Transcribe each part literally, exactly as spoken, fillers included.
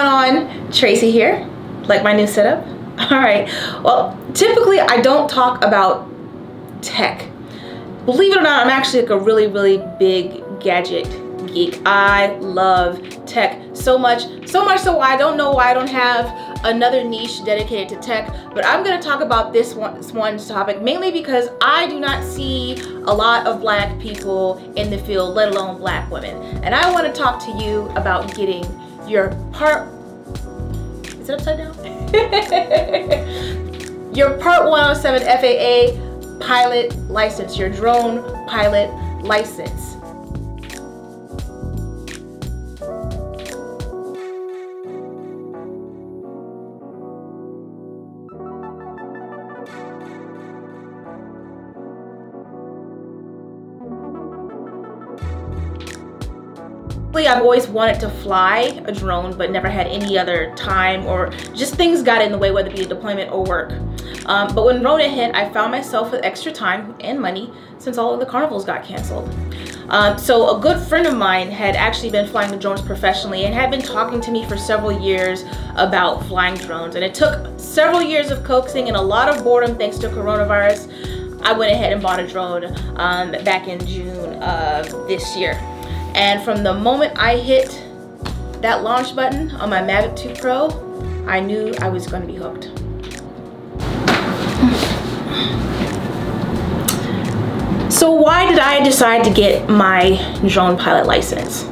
On Tracy here, like my new setup. All right, well, typically I don't talk about tech. Believe it or not, I'm actually like a really, really big gadget geek. I love tech so much, so much so I don't know why I don't have another niche dedicated to tech, but I'm gonna talk about this one, this one topic mainly because I do not see a lot of black people in the field, let alone black women. And I wanna talk to you about getting your part, is it upside down? Your part one oh seven F A A pilot license, your drone pilot license. I've always wanted to fly a drone, but never had any other time, or just things got in the way, whether it be a deployment or work. Um, but when Rona hit, I found myself with extra time and money since all of the carnivals got canceled. Um, so a good friend of mine had actually been flying the drones professionally and had been talking to me for several years about flying drones. And it took several years of coaxing and a lot of boredom thanks to coronavirus. I went ahead and bought a drone um, back in June of this year. And from the moment I hit that launch button on my Mavic two Pro, I knew I was going to be hooked. So why did I decide to get my drone pilot license?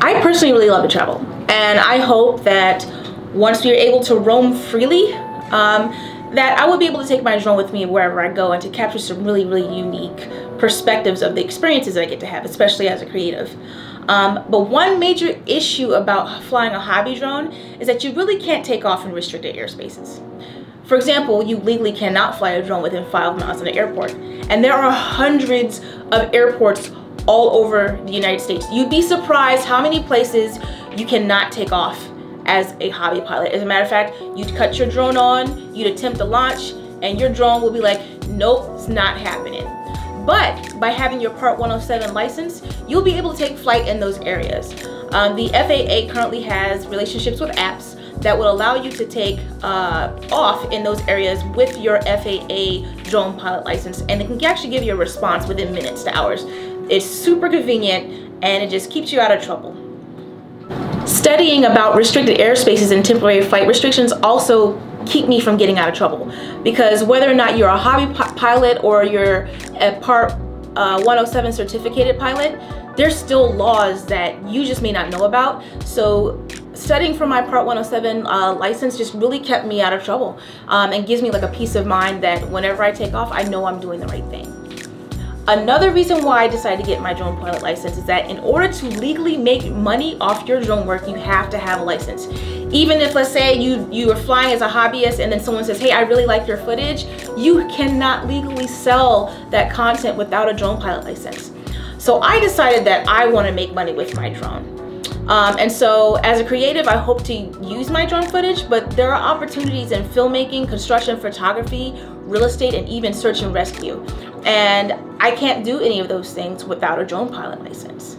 I personally really love to travel, and I hope that once we are able to roam freely, um, that I would be able to take my drone with me wherever I go and to capture some really, really unique perspectives of the experiences that I get to have, especially as a creative. Um, but one major issue about flying a hobby drone is that you really can't take off in restricted airspaces. For example, you legally cannot fly a drone within five miles of an airport. And there are hundreds of airports all over the United States. You'd be surprised how many places you cannot take off as a hobby pilot. As a matter of fact, you'd cut your drone on, you'd attempt to launch, and your drone will be like, nope, it's not happening. But by having your part one oh seven license, you'll be able to take flight in those areas. Um, the F A A currently has relationships with apps that will allow you to take uh, off in those areas with your F A A drone pilot license, and it can actually give you a response within minutes to hours. It's super convenient, and it just keeps you out of trouble. Studying about restricted airspaces and temporary flight restrictions also keep me from getting out of trouble, because whether or not you're a hobby pilot or you're a part one oh seven certificated pilot, there's still laws that you just may not know about. So studying for my part one oh seven uh, license just really kept me out of trouble, um, and gives me like a peace of mind that whenever I take off, I know I'm doing the right thing. Another reason why I decided to get my drone pilot license is that in order to legally make money off your drone work, you have to have a license. Even if, let's say, you, you are flying as a hobbyist and then someone says, hey, I really like your footage, you cannot legally sell that content without a drone pilot license. So I decided that I want to make money with my drone. Um, and so as a creative, I hope to use my drone footage, but there are opportunities in filmmaking, construction, photography, real estate, and even search and rescue. And I can't do any of those things without a drone pilot license.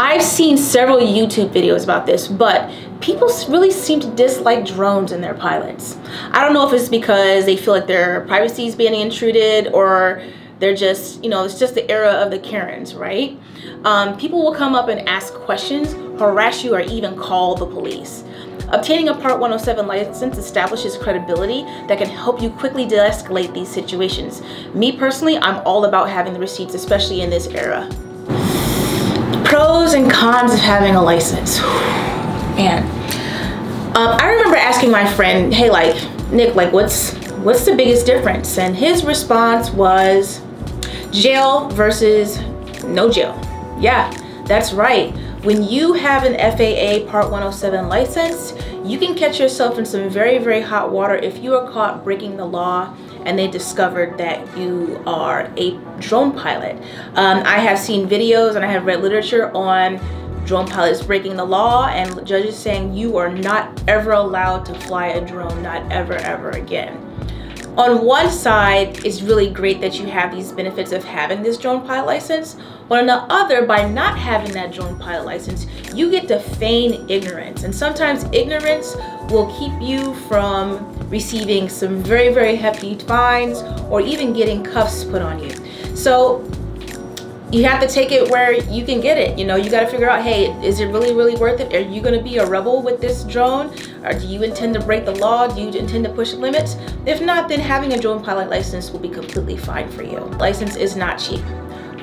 I've seen several YouTube videos about this, but people really seem to dislike drones and their pilots. I don't know if it's because they feel like their privacy is being intruded, or they're just, you know, it's just the era of the Karens, right? Um, people will come up and ask questions, harass you, or even call the police. Obtaining a part one oh seven license establishes credibility that can help you quickly de-escalate these situations. Me personally, I'm all about having the receipts, especially in this era. Pros and cons of having a license. Man, um, I remember asking my friend, hey, like, Nick, like, what's, what's the biggest difference? And his response was jail versus no jail. Yeah, that's right. When you have an F A A part one oh seven license, you can catch yourself in some very, very hot water if you are caught breaking the law and they discovered that you are a drone pilot. Um, I have seen videos and I have read literature on drone pilots breaking the law and judges saying you are not ever allowed to fly a drone, not ever, ever again. On one side, it's really great that you have these benefits of having this drone pilot license, but on the other, by not having that drone pilot license, you get to feign ignorance. And sometimes ignorance will keep you from receiving some very, very hefty fines or even getting cuffs put on you. So you have to take it where you can get it. You know, you got to figure out, hey, is it really, really worth it? Are you going to be a rebel with this drone? Or do you intend to break the law? Do you intend to push limits? If not, then having a drone pilot license will be completely fine for you. License is not cheap.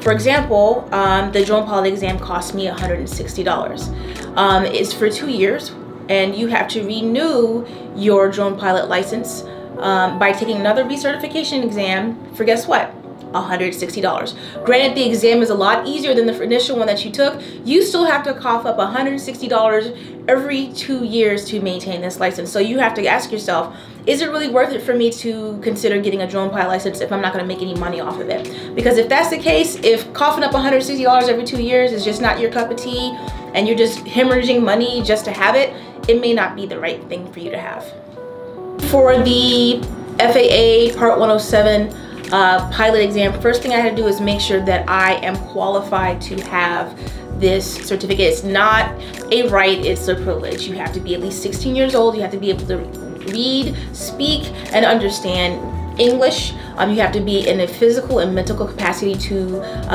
For example, um, the drone pilot exam cost me one hundred sixty dollars. Um, it's for two years, and you have to renew your drone pilot license um, by taking another recertification exam for, guess what? one hundred sixty dollars. Granted, the exam is a lot easier than the initial one that you took. You still have to cough up one hundred sixty dollars every two years to maintain this license. So you have to ask yourself, is it really worth it for me to consider getting a drone pilot license if I'm not gonna make any money off of it? Because if that's the case, if coughing up one hundred sixty dollars every two years is just not your cup of tea and you're just hemorrhaging money just to have it, it may not be the right thing for you to have. For the F A A Part one oh seven, Uh, pilot exam, first thing I had to do is make sure that I am qualified to have this certificate. It's not a right, it's a privilege. You have to be at least sixteen years old. You have to be able to read, speak, and understand English. Um, you have to be in a physical and mental capacity to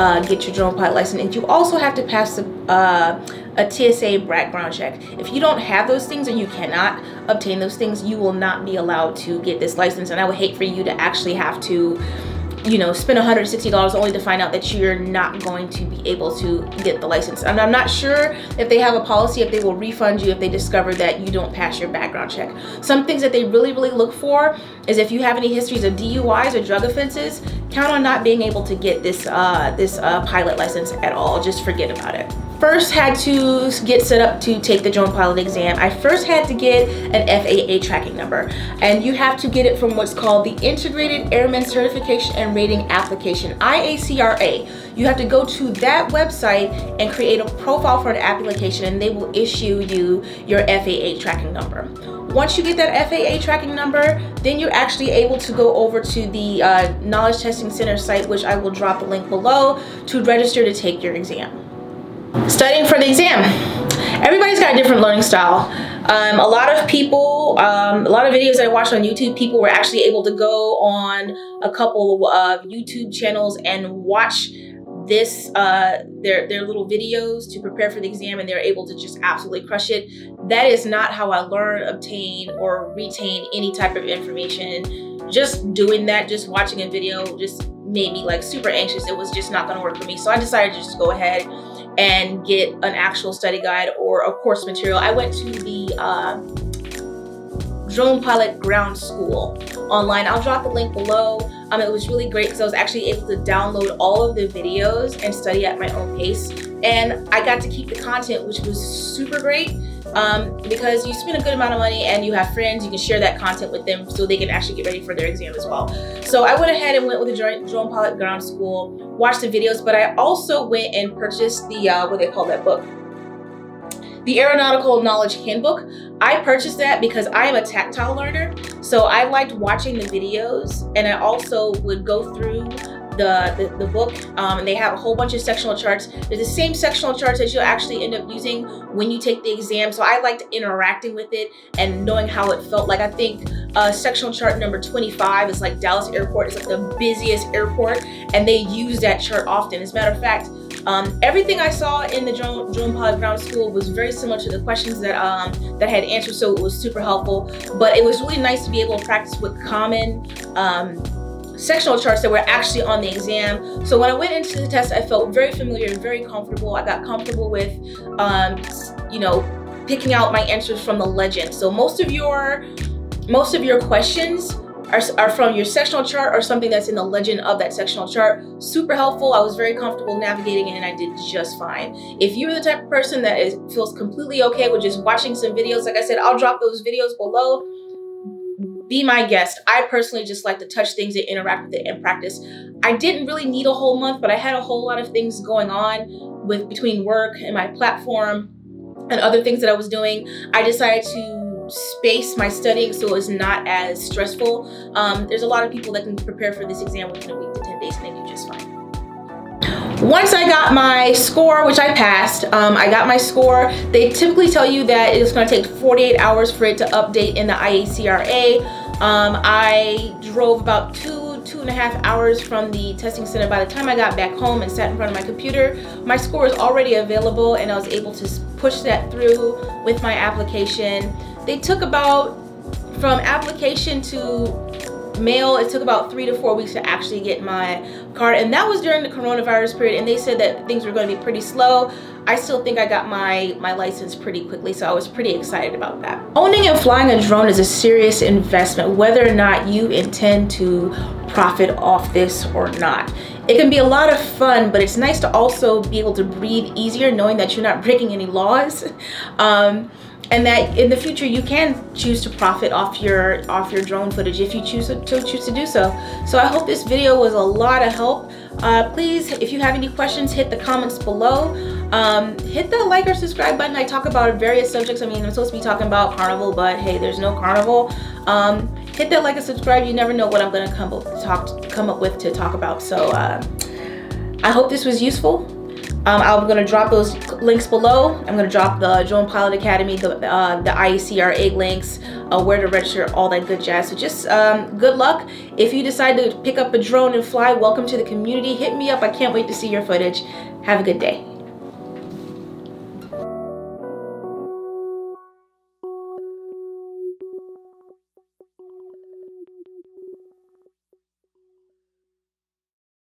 uh, get your drone pilot license, and you also have to pass the, uh, a T S A background check. If you don't have those things, or you cannot obtain those things, you will not be allowed to get this license. And I would hate for you to actually have to, you know, spend one hundred sixty dollars only to find out that you're not going to be able to get the license. And I'm not sure if they have a policy, if they will refund you if they discover that you don't pass your background check. Some things that they really, really look for is if you have any histories of D U Is or drug offenses, count on not being able to get this, uh, this uh, pilot license at all. Just forget about it. First, had to get set up to take the drone pilot exam. I first had to get an F A A tracking number, and you have to get it from what's called the Integrated Airman Certification and Rating Application, I A C R A. You have to go to that website and create a profile for an application, and they will issue you your F A A tracking number. Once you get that F A A tracking number, then you're actually able to go over to the uh, Knowledge Testing Center site, which I will drop the link below, to register to take your exam. Studying for the exam. Everybody's got a different learning style. Um, a lot of people, um, a lot of videos that I watched on YouTube, people were actually able to go on a couple of YouTube channels and watch this, uh, their, their little videos to prepare for the exam, and they're able to just absolutely crush it. That is not how I learn, obtain, or retain any type of information. Just doing that, just watching a video, just made me like super anxious. It was just not gonna work for me. So I decided to just go ahead and get an actual study guide or a course material. I went to the uh, Drone Pilot Ground School online. I'll drop the link below. Um, it was really great because I was actually able to download all of the videos and study at my own pace. And I got to keep the content, which was super great um, because you spend a good amount of money and you have friends, you can share that content with them so they can actually get ready for their exam as well. So I went ahead and went with the Drone Pilot Ground School, watched the videos, but I also went and purchased the, uh, what do they call that book? The Aeronautical Knowledge Handbook. I purchased that because I am a tactile learner. So I liked watching the videos, and I also would go through the, the, the book, um, and they have a whole bunch of sectional charts. They're the same sectional charts that you'll actually end up using when you take the exam. So I liked interacting with it and knowing how it felt. Like, I think uh, sectional chart number twenty-five is like Dallas Airport. It's like the busiest airport, and they use that chart often. As a matter of fact, Um, everything I saw in the Drone, Drone Pilot Ground School was very similar to the questions that, um, that I had answered, so it was super helpful. But it was really nice to be able to practice with common um, sectional charts that were actually on the exam. So when I went into the test, I felt very familiar and very comfortable. I got comfortable with, um, you know, picking out my answers from the legend. So most of your, most of your questions Are, are from your sectional chart or something that's in the legend of that sectional chart. Super helpful. I was very comfortable navigating it, and I did just fine. If you're the type of person that is, feels completely okay with just watching some videos, like I said, I'll drop those videos below. Be my guest. I personally just like to touch things and interact with it and practice. I didn't really need a whole month, but I had a whole lot of things going on with between work and my platform and other things that I was doing. I decided to space my studying, so it's not as stressful. Um, there's a lot of people that can prepare for this exam within a week to ten days, and they do just fine. Once I got my score, which I passed, um, I got my score. They typically tell you that it's going to take forty-eight hours for it to update in the I A C R A. Um, I drove about two, two and a half hours from the testing center. By the time I got back home and sat in front of my computer, my score is already available, and I was able to push that through with my application. They took about, from application to mail, it took about three to four weeks to actually get my card, and that was during the coronavirus period, and they said that things were going to be pretty slow. I still think I got my my license pretty quickly, so I was pretty excited about that. Owning and flying a drone is a serious investment, whether or not you intend to profit off this or not. It can be a lot of fun, but it's nice to also be able to breathe easier knowing that you're not breaking any laws. Um, And that in the future you can choose to profit off your off your drone footage if you choose to, to choose to do so. So I hope this video was a lot of help. Uh, please, if you have any questions, hit the comments below. Um, hit the like or subscribe button. I talk about various subjects. I mean, I'm supposed to be talking about carnival, but hey, there's no carnival. Um, hit that like and subscribe. You never know what I'm gonna come up talk come up with to talk about. So uh, I hope this was useful. Um, I'm going to drop those links below. I'm going to drop the Drone Pilot Academy, the, uh, the I A C R A links, uh, where to register, all that good jazz. So just um, good luck. If you decide to pick up a drone and fly, welcome to the community. Hit me up. I can't wait to see your footage. Have a good day.